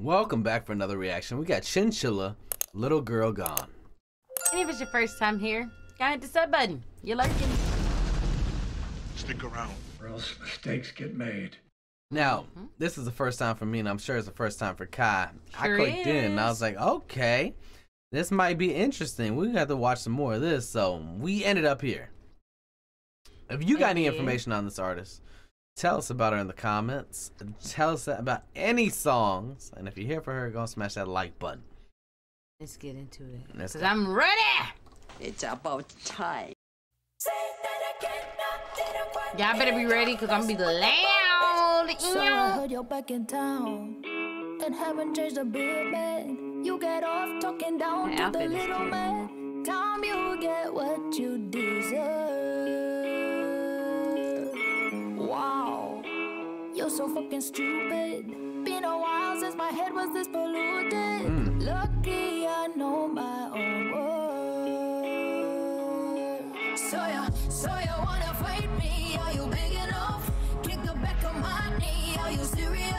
Welcome back for another reaction. We got Chinchilla, Little Girl Gone. And if it's your first time here, gotta hit the sub button. You're lurking. Stick around, or else mistakes get made. Now, this is the first time for me, and I'm sure it's the first time for Kai. Sure I clicked in, and I was like, okay, this might be interesting. We got to watch some more of this, so we ended up here. If you got any information on this artist, tell us about her in the comments. Tell us about any songs, and if you're here for her, go and smash that like button. Let's get into it, because I'm ready. It's about time. Y'all better be ready, because I'm going to be loud. So I heard you're back in town and haven't changed a bit, man. You get off talking down to the little man. Time you get what you deserve. Wow, you're so fucking stupid. Been a while since my head was this polluted. Lucky I know my own word. So you wanna fight me? Are you big enough? Kick the back of my knee. Are you serious?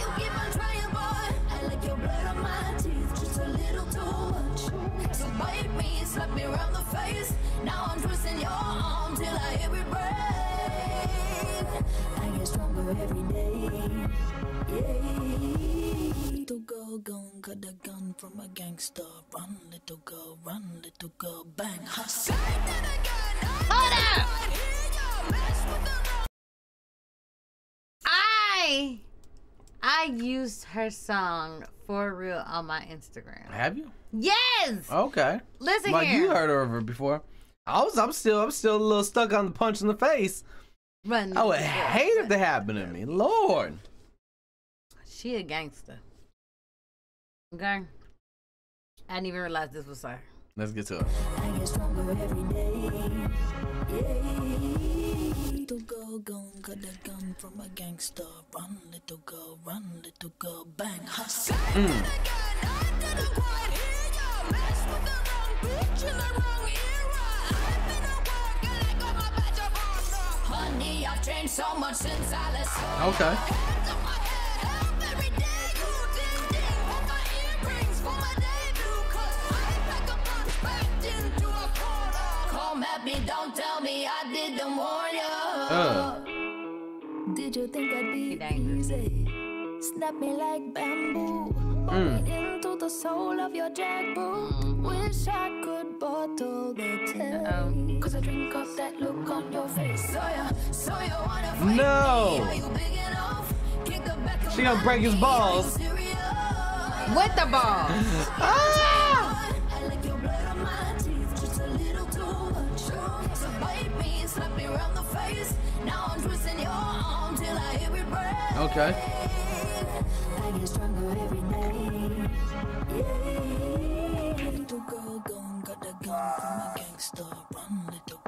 You keep on trying, boy. I like your blood on my teeth, just a little too much. So bite me, slap me around the face. Now I'm twisting your arm till I every break. I get stronger every day. Yeah. Little girl gone, got a gun from a gangster. Run, little girl, bang. Hustle. Hold up! I used her song for real on my Instagram. Have you? Yes. Okay. Listen here. You heard of her before. I'm still a little stuck on the punch in the face. Run. I would hate if that happened to me. Lord. She a gangster. Okay. I didn't even realize this was her. Let's get to it. I get stronger every day. Yeah. Little girl gone, got a gun from a gangster. Run, little girl, bang. Hustle. Honey, I've changed so much since I left. Okay. Don't tell me I didn't warn you. Did you think I'd be easy? Snap me like bamboo. Bump me into the soul of your jackboot. Wish I could bottle the tail. Cause I drink off that look on your face. So you wanna fight me? Are you big enough? Kick the back of my knee. Break his balls. With the balls. I like your blood on my teeth, just a little too. So bite me, slap me around the face. Now I'm twisting your arm till I every break. Okay. I get stronger every day. Yeah. Little girl gone, got a gun from a gangster. Run, little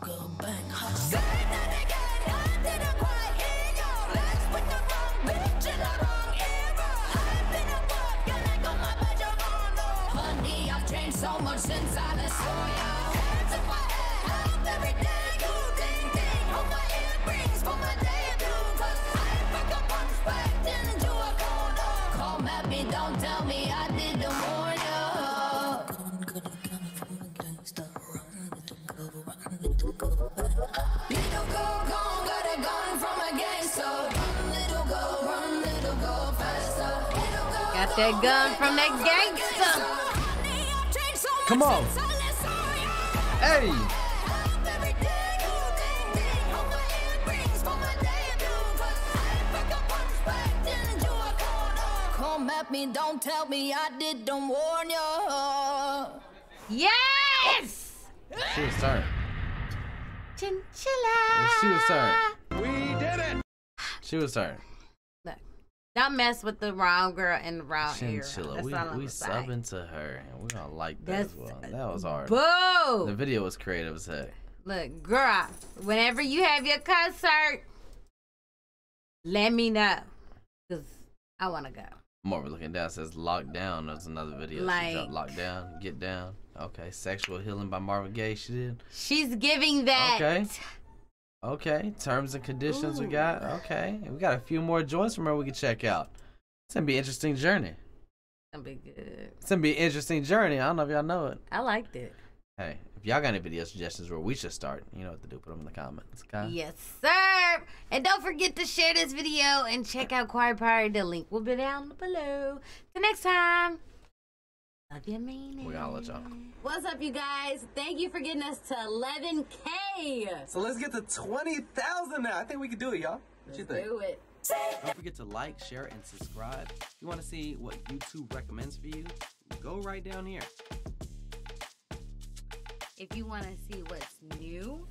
girl, bang. Say that again, I didn't quite hear your legs with the wrong bitch in the wrong era. I've been a fuck, you like on my bedroom window. Honey, I've changed so much since I last saw you. Got that gun from that gangster. Come on. Hey. Come at me, don't tell me I didn't warn you. Yes. She was tired. Chinchilla. She was tired. We did it. She was tired. Don't mess with the wrong girl and the wrong Chinchilla. We subbing to her, and we're gonna like that as well. That was hard. Boo! The video was creative as heck. Look, girl, whenever you have your concert, let me know, cause I wanna go. Marvin looking down says lockdown. There's another video. Like, she dropped lockdown, get down. Okay, sexual healing by Marvin Gaye. She did. She's giving that. Okay. Okay, terms and conditions. Ooh. We got. Okay, we got a few more joints from her we can check out. It's gonna be an interesting journey. It's gonna be good. It's gonna be an interesting journey. I don't know if y'all know it. I liked it. Hey, if y'all got any video suggestions where we should start, you know what to do. Put them in the comments. Okay? Yes, sir. And don't forget to share this video and check out Quiet Party. The link will be down below. Till next time. Love you, man. We gotta let y'all. What's up, you guys? Thank you for getting us to 11K. So let's get to 20,000 now. I think we can do it, y'all. What you think? Let's do it. Don't forget to like, share, and subscribe. If you want to see what YouTube recommends for you, go right down here. If you want to see what's new,